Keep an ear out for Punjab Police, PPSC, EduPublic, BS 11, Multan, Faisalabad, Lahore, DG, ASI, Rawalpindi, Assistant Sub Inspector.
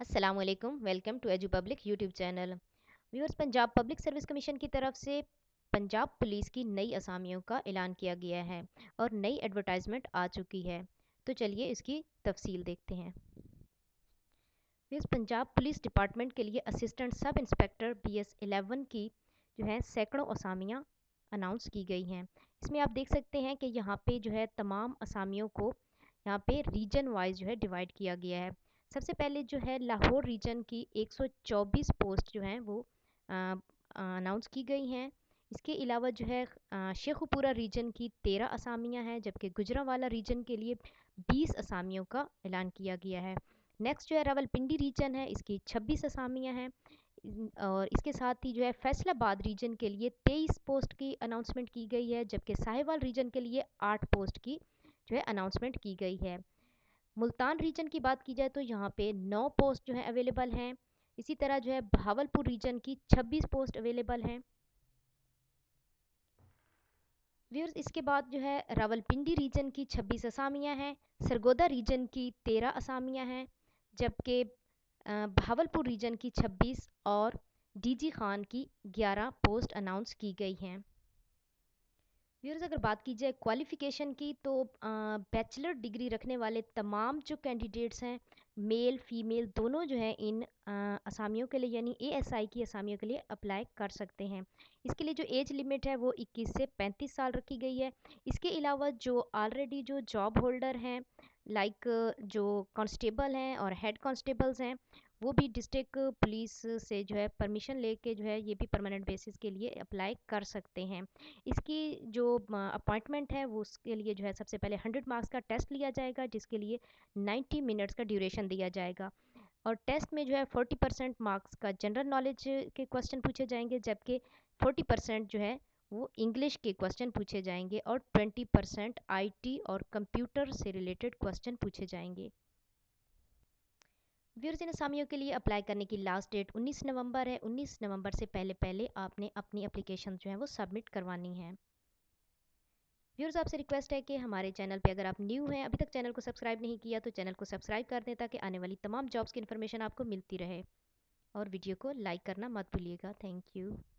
अस्सलामुअलैकुम, welcome to Edu Public YouTube channel. Viewers, Punjab public service commission की तरफ से पंजाब पुलिस की नई असामियों का ऐलान किया गया है और नई एडवर्टाइजमेंट आ चुकी है। तो चलिए इसकी तफसील देखते हैं। व्यूअर्स, पंजाब पुलिस डिपार्टमेंट के लिए असिस्टेंट सब इंस्पेक्टर BS 11 की जो है सैकड़ों असामियाँ अनाउंस की गई हैं। इसमें आप देख सकते हैं कि यहाँ पर जो है तमाम असामियों को यहाँ पर रीजन वाइज जो है डिवाइड किया गया है। सबसे पहले जो है लाहौर रीजन की 124 पोस्ट जो हैं वो अनाउंस की गई हैं। इसके अलावा जो है शेखुपुरा रीजन की 13 असामियाँ हैं, जबकि गुजरांवाला रीजन के लिए 20 असामियों का ऐलान किया गया है। नेक्स्ट जो है रावलपिंडी रीजन है, इसकी 26 असामियाँ हैं और इसके साथ ही जो है फैसलाबाद रीजन के लिए 23 पोस्ट की अनाउंसमेंट की गई है, जबकि साहिवाल रीजन के लिए 8 पोस्ट की जो है अनाउंसमेंट की गई है। मुल्तान रीजन की बात की जाए तो यहाँ पे 9 पोस्ट जो है अवेलेबल हैं। इसी तरह जो है भावलपुर रीजन की 26 पोस्ट अवेलेबल हैं। व्यूअर्स, इसके बाद जो है रावलपिंडी रीजन की 26 असामियाँ हैं, सरगोदा रीजन की 13 असामियाँ हैं, जबकि भावलपुर रीजन की 26 और DG खान की 11 पोस्ट अनाउंस की गई हैं। व्यूअर्स, अगर बात की जाए क्वालिफ़िकेशन की तो बैचलर डिग्री रखने वाले तमाम जो कैंडिडेट्स हैं, मेल फीमेल दोनों जो है इन असामियों के लिए यानी ASI की असामियों के लिए अप्लाई कर सकते हैं। इसके लिए जो एज लिमिट है वो 21 से 35 साल रखी गई है। इसके अलावा जो ऑलरेडी जो जॉब होल्डर हैं लाइक जो कांस्टेबल हैं और हेड कांस्टेबल्स हैं वो भी डिस्ट्रिक्ट पुलिस से जो है परमिशन लेके जो है ये भी परमानेंट बेसिस के लिए अप्लाई कर सकते हैं। इसकी जो अपॉइंटमेंट है वो उसके लिए जो है सबसे पहले 100 मार्क्स का टेस्ट लिया जाएगा, जिसके लिए 90 मिनट्स का ड्यूरेशन दिया जाएगा और टेस्ट में जो है 40% मार्क्स का जनरल नॉलेज के क्वेश्चन पूछे जाएंगे, जबकि 40% जो है वो इंग्लिश के क्वेश्चन पूछे जाएंगे और 20% IT और कंप्यूटर से रिलेटेड क्वेश्चन पूछे जाएंगे। व्यूअर्स, इन असामियों के लिए अप्लाई करने की लास्ट डेट 19 नवंबर है। 19 नवंबर से पहले पहले आपने अपनी एप्लीकेशन जो है वो सबमिट करवानी है। व्यूअर्स, आपसे रिक्वेस्ट है कि हमारे चैनल पे अगर आप न्यू हैं, अभी तक चैनल को सब्सक्राइब नहीं किया तो चैनल को सब्सक्राइब कर दें ताकि आने वाली तमाम जॉब्स की इन्फॉर्मेशन आपको मिलती रहे और वीडियो को लाइक करना मत भूलिएगा। Thank you.